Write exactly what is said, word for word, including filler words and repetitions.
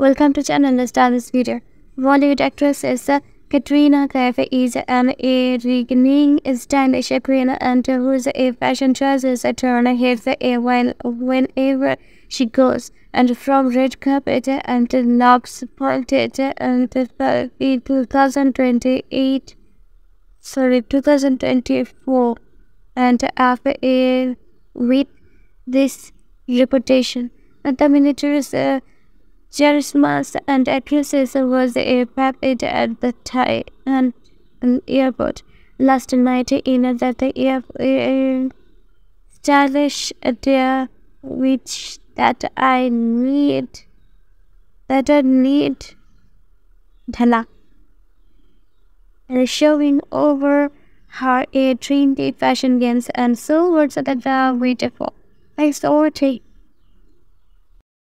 Welcome to channel. Let's start this video. Bollywood actress is uh, Katrina Kaif is an a-reigning stylish queen and whose a fashion choices turn heads a while whenever she goes. And from red carpet and locks pointed and in two thousand twenty-eight, sorry, two thousand twenty-four, and after a with this reputation, the miniatures. Uh, Charismas and actresses was a puppet at the Thai and an airport. Last night in that air, air stylish attire which that I need that I need dhala and showing over her a trendy fashion games and so words that I waited for. Thanks for watching.